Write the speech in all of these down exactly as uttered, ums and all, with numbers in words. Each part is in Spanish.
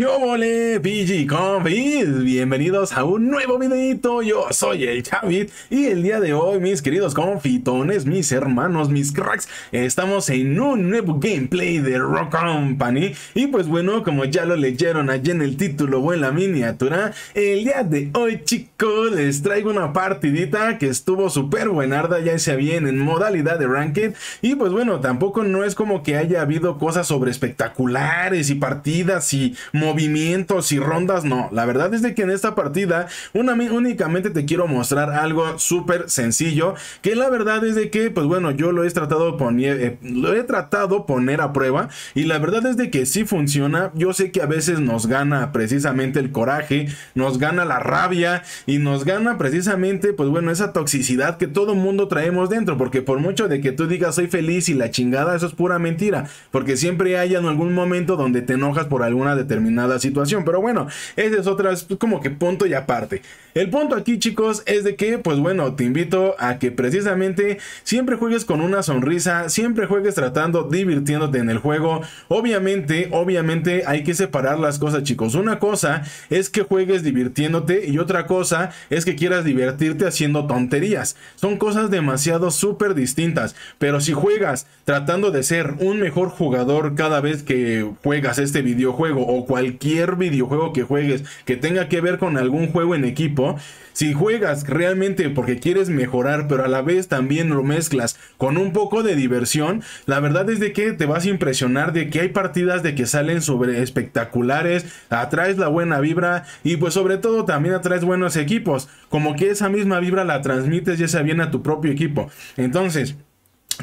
¡Yole, P G Confies! Bienvenidos a un nuevo videito. Yo soy el Chavit y el día de hoy, mis queridos confitones, mis hermanos, mis cracks, estamos en un nuevo gameplay de Rogue Company. Y pues bueno, como ya lo leyeron allí en el título o en la miniatura, el día de hoy, chicos, les traigo una partidita que estuvo súper buenarda, ya sea bien en modalidad de Ranked. Y pues bueno, tampoco no es como que haya habido cosas sobre espectaculares y partidas y movimientos y rondas, no. La verdad es de que en esta partida una, únicamente te quiero mostrar algo súper sencillo, que la verdad es de que, pues bueno, yo lo he tratado poner, eh, lo he tratado poner a prueba, y la verdad es de que sí funciona. Yo sé que a veces nos gana precisamente el coraje, nos gana la rabia, y nos gana precisamente, pues bueno, esa toxicidad que todo mundo traemos dentro, porque por mucho de que tú digas soy feliz y la chingada, eso es pura mentira, porque siempre hay en algún momento donde te enojas por alguna determinada situación. Pero bueno, ese es otra, es como que punto y aparte. El punto aquí, chicos, es de que, pues bueno, te invito a que precisamente siempre juegues con una sonrisa, siempre juegues tratando, divirtiéndote en el juego. Obviamente, obviamente hay que separar las cosas, chicos. Una cosa es que juegues divirtiéndote y otra cosa es que quieras divertirte haciendo tonterías. Son cosas demasiado súper distintas, pero si juegas tratando de ser un mejor jugador cada vez que juegas este videojuego o cualquier Cualquier videojuego que juegues que tenga que ver con algún juego en equipo, si juegas realmente porque quieres mejorar, pero a la vez también lo mezclas con un poco de diversión, la verdad es de que te vas a impresionar de que hay partidas de que salen sobre espectaculares, atraes la buena vibra y pues sobre todo también atraes buenos equipos, como que esa misma vibra la transmites ya sea bien a tu propio equipo. Entonces,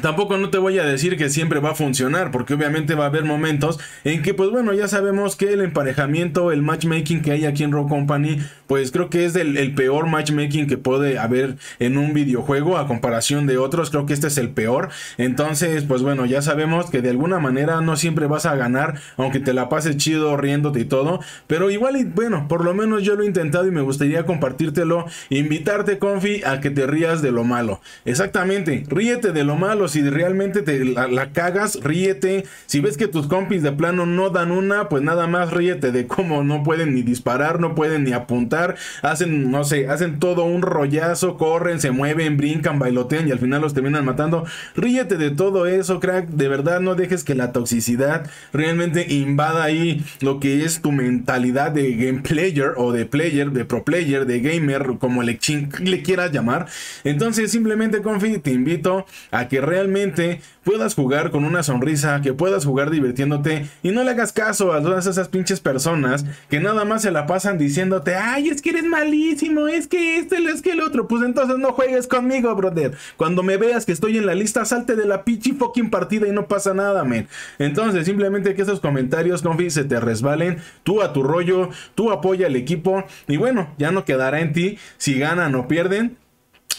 tampoco no te voy a decir que siempre va a funcionar, porque obviamente va a haber momentos en que, pues bueno, ya sabemos que el emparejamiento, el matchmaking que hay aquí en Rogue Company, pues creo que es el, el peor matchmaking que puede haber en un videojuego a comparación de otros. Creo que este es el peor. Entonces, pues bueno, ya sabemos que de alguna manera no siempre vas a ganar, aunque te la pases chido riéndote y todo, pero igual, y bueno, por lo menos yo lo he intentado y me gustaría compartírtelo, invitarte, Confi, a que te rías de lo malo. Exactamente, ríete de lo malo. Si realmente te la, la cagas, ríete. Si ves que tus compis de plano no dan una, pues nada más ríete de cómo no pueden ni disparar, no pueden ni apuntar, hacen, no sé, hacen todo un rollazo, corren, se mueven, brincan, bailotean y al final los terminan matando. Ríete de todo eso, crack. De verdad, no dejes que la toxicidad realmente invada ahí lo que es tu mentalidad de game player o de player, de pro player, de gamer, como le, le quieras llamar. Entonces, simplemente, Confi, te invito a que realmente realmente puedas jugar con una sonrisa, que puedas jugar divirtiéndote y no le hagas caso a todas esas pinches personas que nada más se la pasan diciéndote, ay, es que eres malísimo, es que este, es que el otro. Pues entonces no juegues conmigo, brother. Cuando me veas que estoy en la lista, salte de la pinche fucking partida y no pasa nada, men. Entonces, simplemente que esos comentarios, Confi, se te resbalen, tú a tu rollo, tú apoya al equipo y bueno, ya no quedará en ti si ganan o pierden.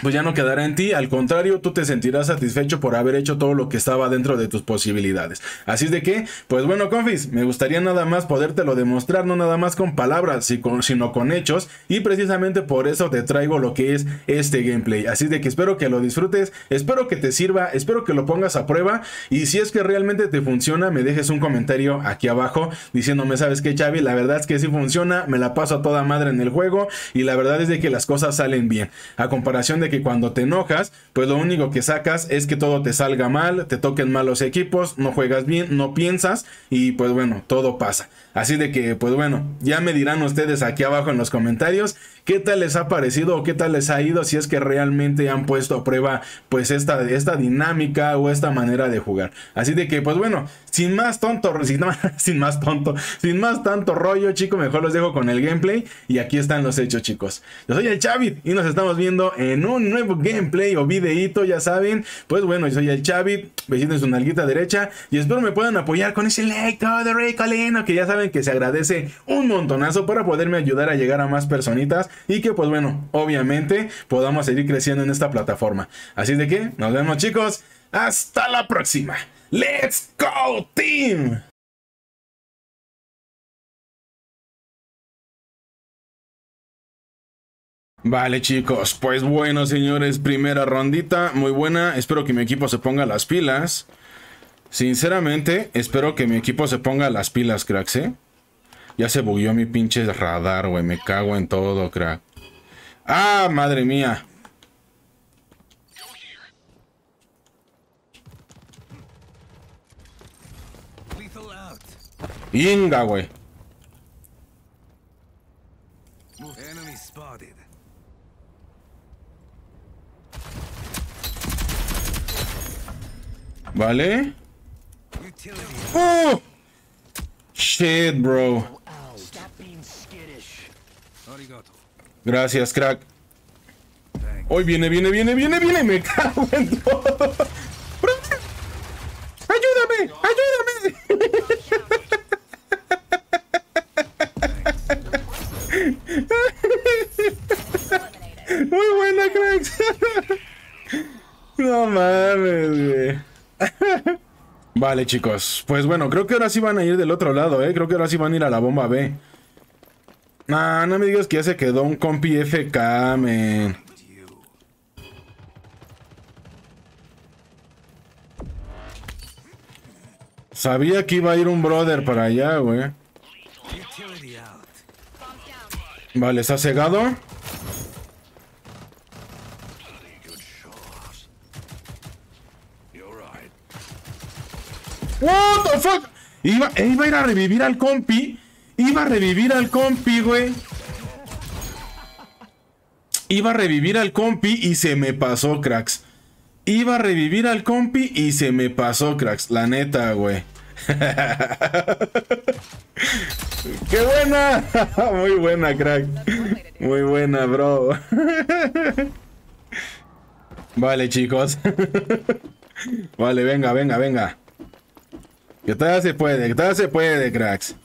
Pues ya no quedará en ti, al contrario, tú te sentirás satisfecho por haber hecho todo lo que estaba dentro de tus posibilidades. Así es de que, pues bueno, Confis, me gustaría nada más podértelo demostrar, no nada más con palabras, sino con hechos, y precisamente por eso te traigo lo que es este gameplay. Así es de que espero que lo disfrutes, espero que te sirva, espero que lo pongas a prueba, y si es que realmente te funciona, me dejes un comentario aquí abajo diciéndome, ¿sabes qué, Chavi? La verdad es que sí funciona, me la paso a toda madre en el juego, y la verdad es de que las cosas salen bien, a comparación de que cuando te enojas, pues lo único que sacas es que todo te salga mal, te toquen mal los equipos, no juegas bien, no piensas y pues bueno, todo pasa. Así de que, pues bueno, ya me dirán ustedes aquí abajo en los comentarios qué tal les ha parecido o qué tal les ha ido, si es que realmente han puesto a prueba pues esta, esta dinámica o esta manera de jugar. Así de que, pues bueno, sin más tonto, sin, sin más tonto, sin más tanto rollo, chicos, mejor los dejo con el gameplay y aquí están los hechos, chicos. Yo soy el Chavit y nos estamos viendo en un Un nuevo gameplay o videíto, ya saben. Pues bueno, yo soy el Chavit, besito en su nalguita derecha, y espero me puedan apoyar con ese like todo ricolino, que ya saben que se agradece un montonazo para poderme ayudar a llegar a más personitas y que pues bueno, obviamente podamos seguir creciendo en esta plataforma. Así de que, nos vemos, chicos, hasta la próxima. Let's go, team. Vale, chicos, pues bueno, señores, primera rondita muy buena, espero que mi equipo se ponga las pilas. Sinceramente, espero que mi equipo se ponga las pilas, cracks, ¿eh? Ya se bugueó mi pinche radar, güey. Me cago en todo, crack. ¡Ah, madre mía! ¡Inga, güey! Vale. ¡Oh! Shit, bro. Gracias, crack. Hoy viene, viene, viene, viene, viene. Me cago en todo. Ayúdame, ayúdame. Muy buena, crack. No mames, güey. Vale, chicos. Pues bueno, creo que ahora sí van a ir del otro lado, ¿eh? Creo que ahora sí van a ir a la bomba B. Ah, no me digas que ya se quedó un compi F K, men. Sabía que iba a ir un brother para allá, güey. Vale, ¿está cegado? What the fuck. Iba, iba a ir a revivir al compi. Iba a revivir al compi, güey. Iba a revivir al compi y se me pasó, cracks. Iba a revivir al compi y se me pasó, cracks. La neta, güey. ¡Qué buena! Muy buena, crack. Muy buena, bro. Vale, chicos. Vale, venga, venga, venga. Que todavía se puede, que todavía se puede, cracks.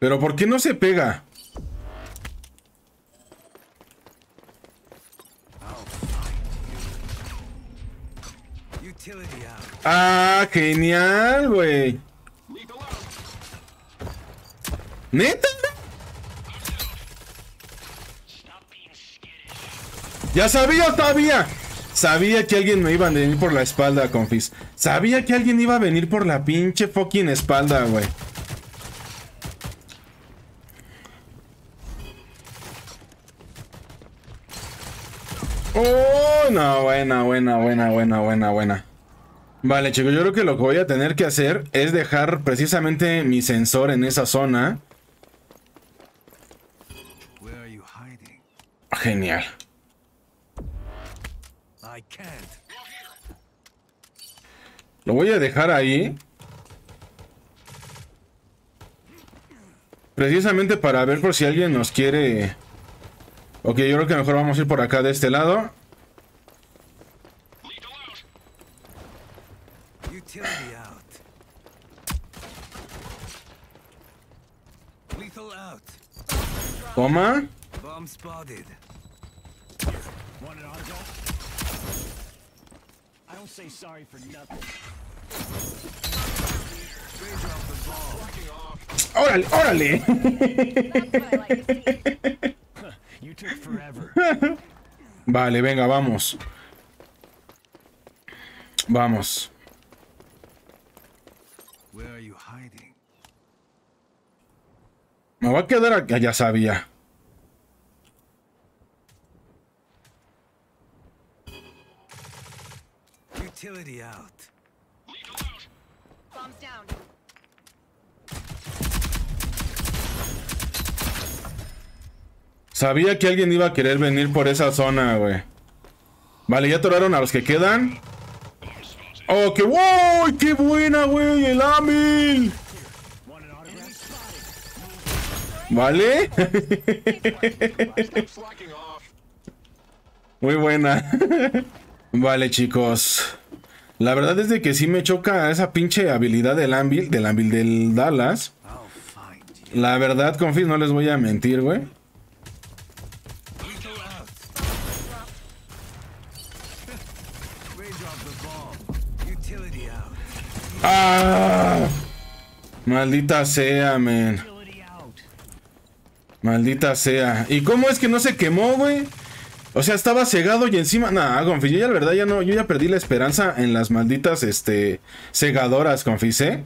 Pero ¿por qué no se pega? Ah, genial, güey. ¿Neta? Ya sabía, sabía. Sabía que alguien me iba a venir por la espalda, confis. Sabía que alguien iba a venir por la pinche fucking espalda, güey. Oh, no, buena, buena, buena, buena, buena, buena. Vale, chicos, yo creo que lo que voy a tener que hacer es dejar precisamente mi sensor en esa zona. Genial. Lo voy a dejar ahí. Precisamente para ver por si alguien nos quiere. Ok, yo creo que mejor vamos a ir por acá de este lado. Toma. Órale, órale. Vale, venga, vamos. Vamos. Me voy a quedar acá, ya sabía. Sabía que alguien iba a querer venir por esa zona, güey. Vale, ya atoraron a los que quedan. ¡Oh, qué wow! ¡Qué buena, güey! ¡El Anvil! ¿Vale? Muy buena. Vale, chicos. La verdad es de que sí me choca esa pinche habilidad del Anvil, del Anvil del Dallas. La verdad, confis, no les voy a mentir, güey. ¡Ah! Maldita sea, men. Maldita sea. ¿Y cómo es que no se quemó, güey? O sea, estaba cegado y encima... Nah, confis, yo ya la verdad ya no... Yo ya perdí la esperanza en las malditas, este... cegadoras, confis, ¿eh?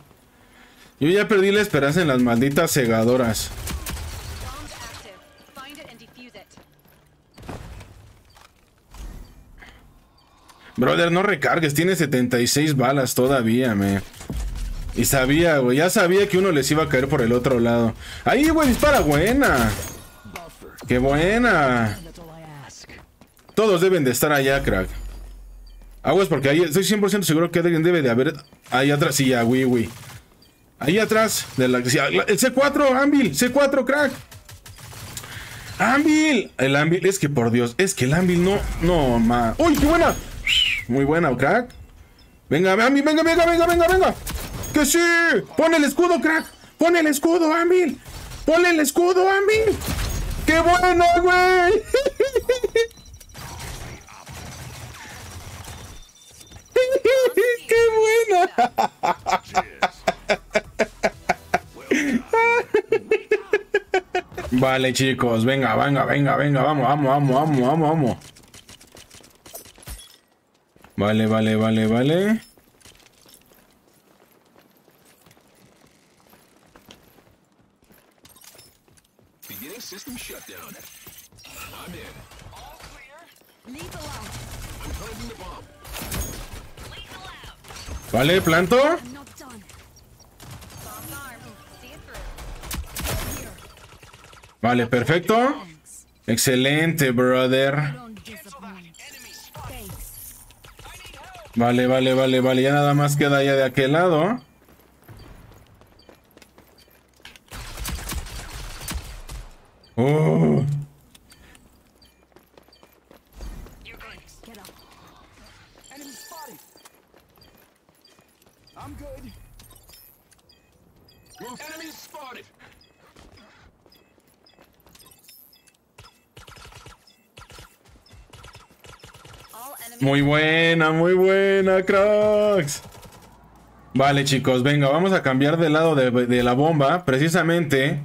Yo ya perdí la esperanza en las malditas cegadoras. Brother, no recargues. Tiene setenta y seis balas todavía, me... Y sabía, güey. Ya sabía que uno les iba a caer por el otro lado. Ahí, güey, dispara. Buena. Qué buena. Todos deben de estar allá, crack. Aguas porque ahí estoy cien por ciento seguro que alguien debe de haber... Ahí atrás, sí, ya, güey, güey. Ahí atrás de la... El C cuatro, Anvil. C cuatro, crack. Anvil. El Anvil. Es que, por Dios. Es que el Anvil no... No, ma... ¡Uy, qué buena! Muy buena, crack. Venga, Anvil. Venga, venga, venga, venga, venga. ¡Que sí! ¡Pon el escudo, crack! ¡Pon el escudo, Anvil! ¡Pon el escudo, Anvil! ¡Qué bueno, güey! ¡Qué buena! Vale, chicos. Venga, venga, venga, venga. Vamos, vamos, vamos, vamos, vamos, vamos. Vale, vale, vale, vale. Vale, planto. Vale, perfecto. Excelente, brother. Vale, vale, vale, vale. Ya nada más queda ya de aquel lado. Oh. Muy buena, muy buena, cracks. Vale, chicos, venga, vamos a cambiar de lado de, de la bomba. Precisamente.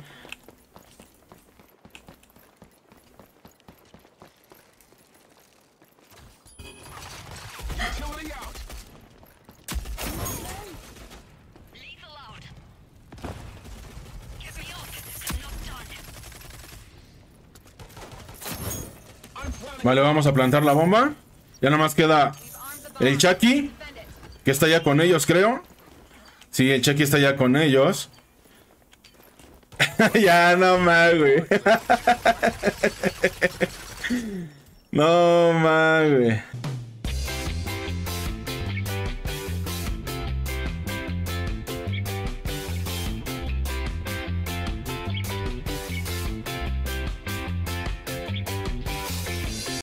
Vale, vamos a plantar la bomba. Ya nomás queda el Chucky, que está ya con ellos, creo. Sí, el Chucky está ya con ellos. Ya no más, güey. No más, güey.